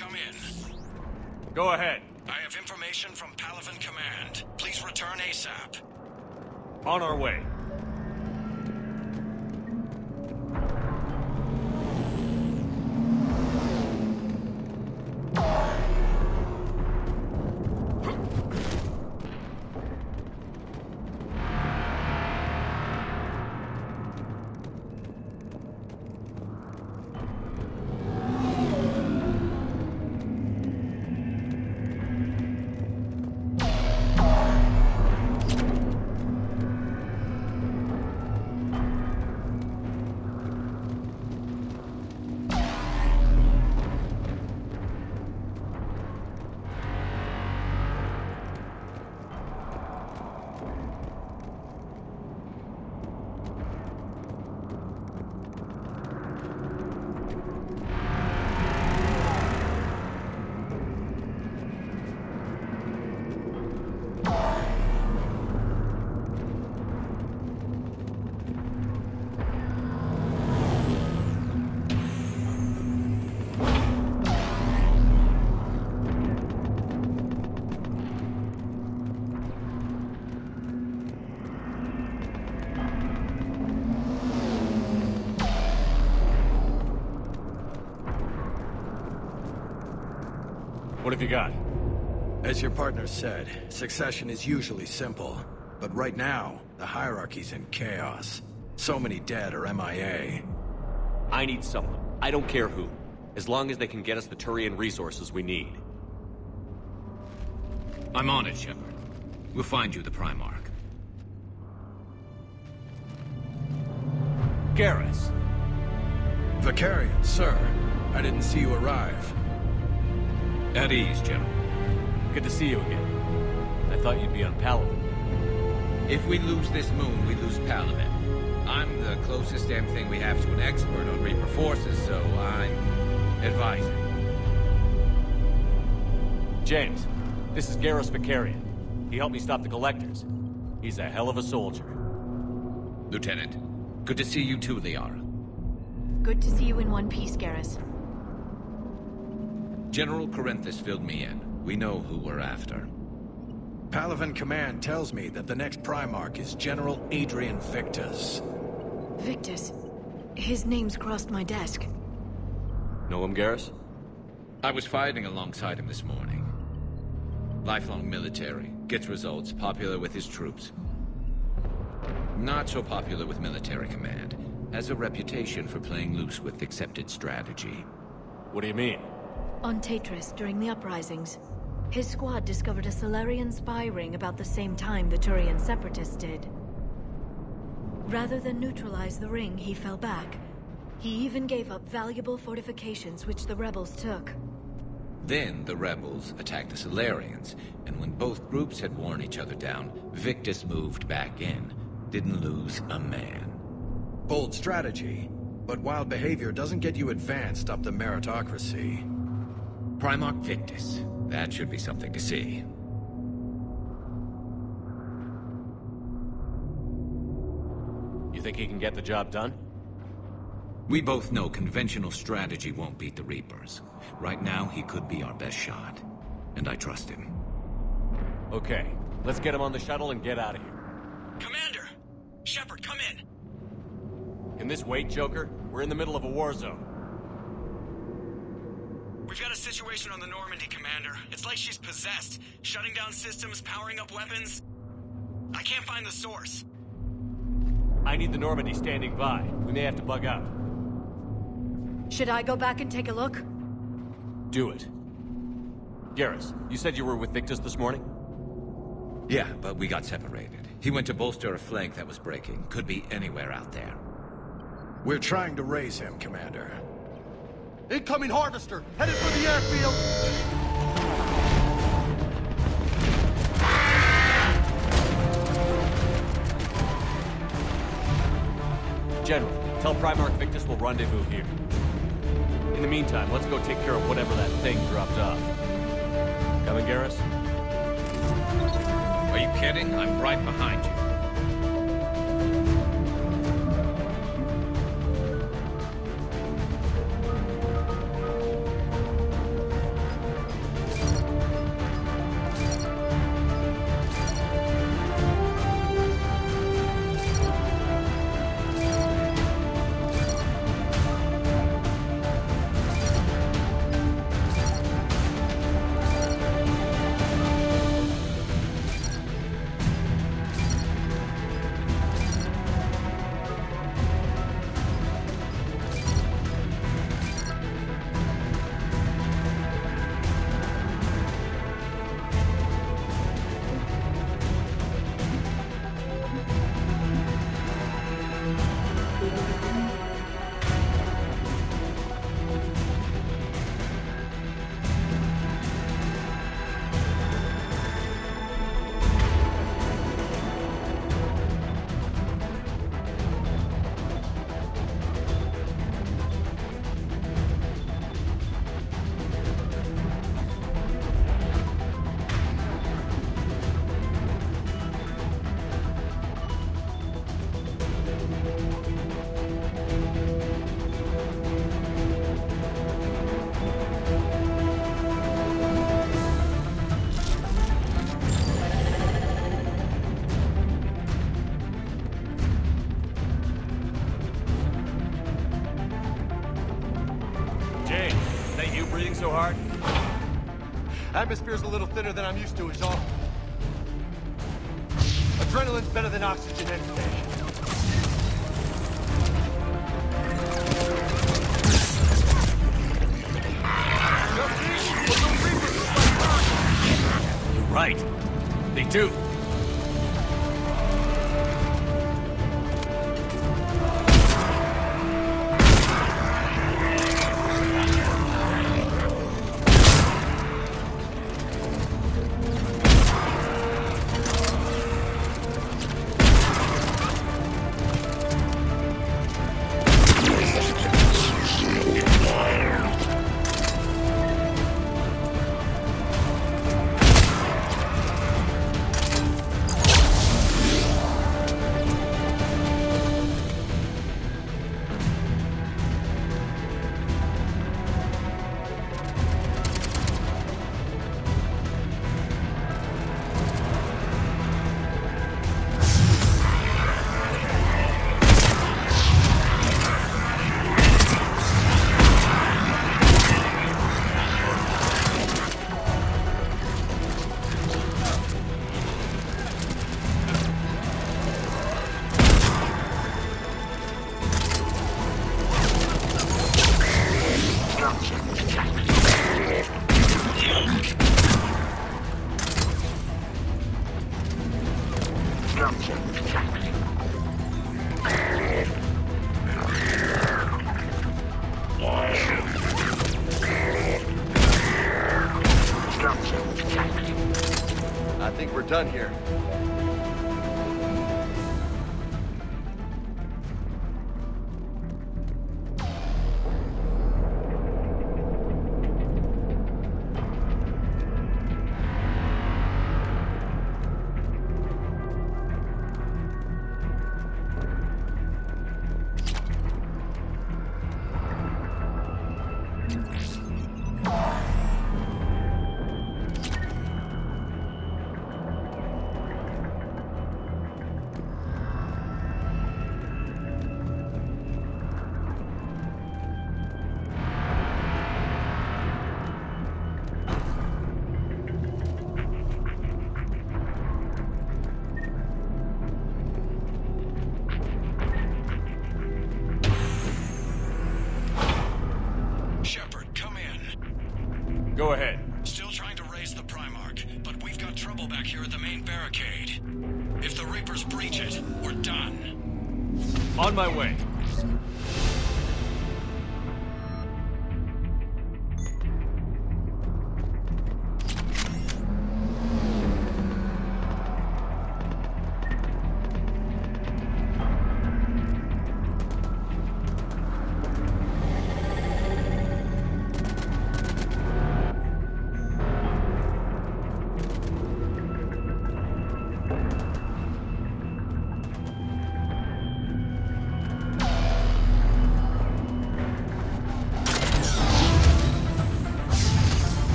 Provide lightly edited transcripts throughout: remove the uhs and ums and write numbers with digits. come in. Go ahead. I have information from Palaven Command. Please return ASAP. On our way. What have you got? As your partner said, succession is usually simple. But right now, the hierarchy's in chaos. So many dead or MIA. I need someone. I don't care who. As long as they can get us the Turian resources we need. I'm on it, Shepard. We'll find you the Primarch. Garrus. Vakarian, sir. I didn't see you arrive. At ease, General. Good to see you again. I thought you'd be on Palaven. If we lose this moon, we lose Palaven. I'm the closest damn thing we have to an expert on Reaper Forces, so I'm advising. James, this is Garrus Vakarian. He helped me stop the Collectors. He's a hell of a soldier. Lieutenant, good to see you too, Liara. Good to see you in one piece, Garrus. General Corinthus filled me in. We know who we're after. Palaven Command tells me that the next Primarch is General Adrian Victus. Victus? His name's crossed my desk. Know him, Garrus? I was fighting alongside him this morning. Lifelong military. Gets results. Popular with his troops. Not so popular with military command. Has a reputation for playing loose with accepted strategy. What do you mean? On Tetris, during the Uprisings, his squad discovered a Salarian spy ring about the same time the Turian Separatists did. Rather than neutralize the ring, he fell back. He even gave up valuable fortifications which the rebels took. Then the rebels attacked the Salarians, and when both groups had worn each other down, Victus moved back in. Didn't lose a man. Bold strategy, but wild behavior doesn't get you advanced up the meritocracy. Primarch Victus. That should be something to see. You think he can get the job done? We both know conventional strategy won't beat the Reapers. Right now, he could be our best shot. And I trust him. Okay, let's get him on the shuttle and get out of here. Commander! Shepard, come in! Can this wait, Joker? We're in the middle of a war zone. We've got a situation on the Normandy, Commander. It's like she's possessed. Shutting down systems, powering up weapons. I can't find the source. I need the Normandy standing by. We may have to bug out. Should I go back and take a look? Do it. Garrus, you said you were with Victus this morning? Yeah, but we got separated. He went to bolster a flank that was breaking. Could be anywhere out there. We're trying to raise him, Commander. Incoming Harvester, headed for the airfield! General, tell Primarch Victus we'll rendezvous here. In the meantime, let's go take care of whatever that thing dropped off. Coming, Garrus? Are you kidding? I'm right behind you. breathing so hard? Atmosphere's a little thinner than I'm used to, is all. Adrenaline's better than oxygen any day. You're right. They do. Go ahead. Still trying to raise the Primarch, but we've got trouble back here at the main barricade. If the Reapers breach it, we're done. On my way.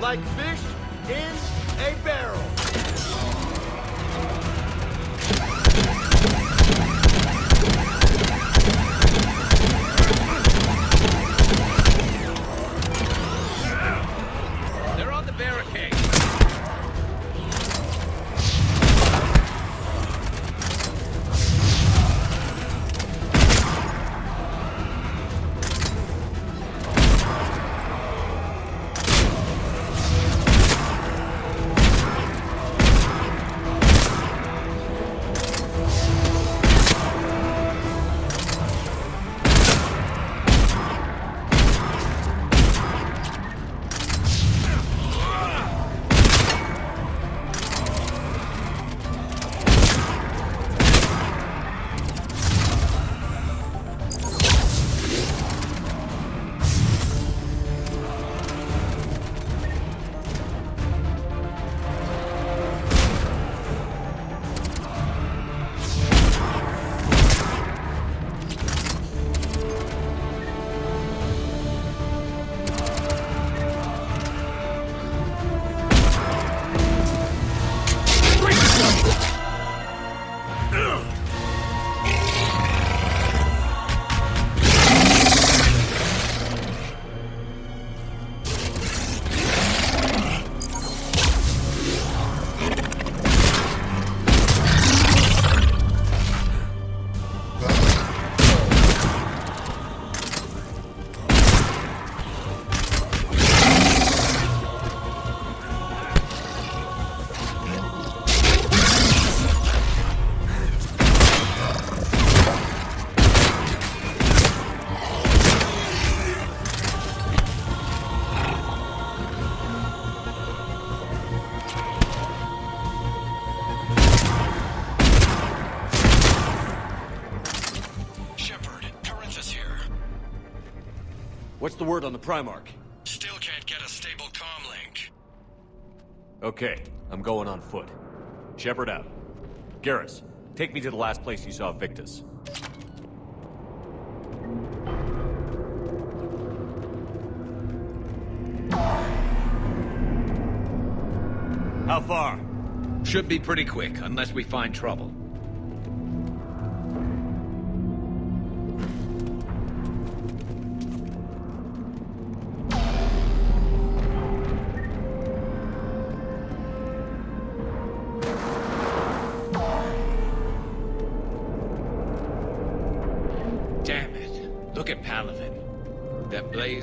Like fish in a barrel. What's the word on the Primarch? Still can't get a stable comm link. Okay, I'm going on foot. Shepard out. Garrus, take me to the last place you saw Victus. How far? Should be pretty quick, unless we find trouble.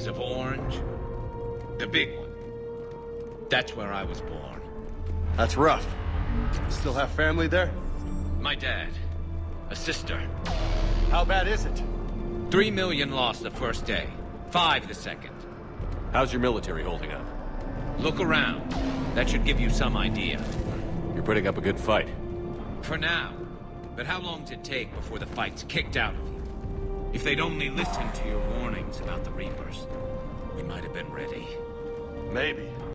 Of orange, the big one. That's where I was born. That's rough. Still have family there? My dad, a sister. How bad is it? 3 million lost the first day, 5 the second. How's your military holding up? Look around. That should give you some idea. You're putting up a good fight. For now. But how long does it take before the fight's kicked out of you? If they'd only listened to your warnings about the Reapers, we might have been ready. Maybe.